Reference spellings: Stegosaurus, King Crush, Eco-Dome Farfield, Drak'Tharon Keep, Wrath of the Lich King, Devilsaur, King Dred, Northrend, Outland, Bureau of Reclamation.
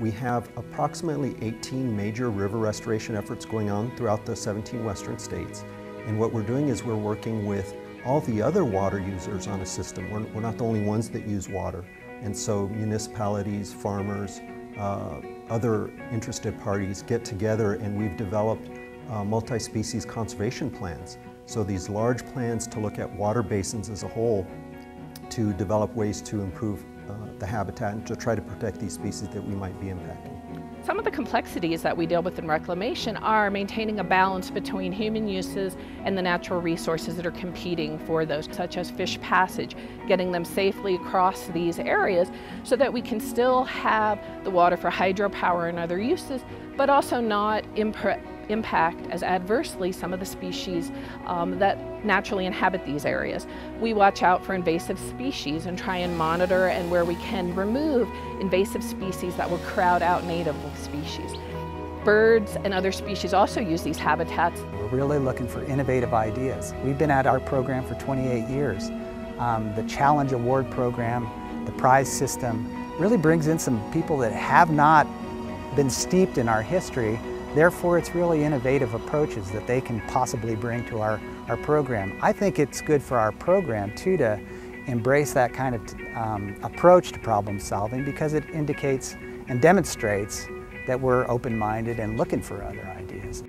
We have approximately 18 major river restoration efforts going on throughout the 17 western states. And what we're doing is we're working with all the other water users on a system. We're not the only ones that use water. And so municipalities, farmers, other interested parties get together, and we've developed multi-species conservation plans. So these large plans to look at water basins as a whole to develop ways to improve the habitat and to try to protect these species that we might be impacting. Some of the complexities that we deal with in reclamation are maintaining a balance between human uses and the natural resources that are competing for those, such as fish passage, getting them safely across these areas so that we can still have the water for hydropower and other uses, but also not impact as adversely some of the species that naturally inhabit these areas. We watch out for invasive species and try and monitor, and where we can, remove invasive species that will crowd out native species. Birds and other species also use these habitats. We're really looking for innovative ideas. We've been at our program for 28 years. The Challenge Award program, the prize system, really brings in some people that have not been steeped in our history. Therefore, it's really innovative approaches that they can possibly bring to our program. I think it's good for our program, too, to embrace that kind of approach to problem solving, because it indicates and demonstrates that we're open-minded and looking for other ideas.